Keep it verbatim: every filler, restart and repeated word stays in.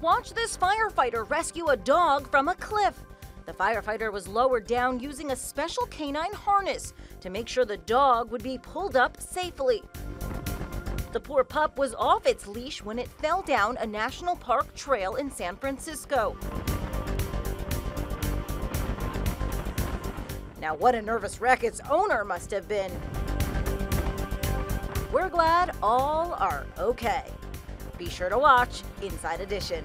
Watch this firefighter rescue a dog from a cliff. The firefighter was lowered down using a special canine harness to make sure the dog would be pulled up safely. The poor pup was off its leash when it fell down a national park trail in San Francisco. Now, what a nervous wreck its owner must have been. We're glad all are okay. Be sure to watch Inside Edition.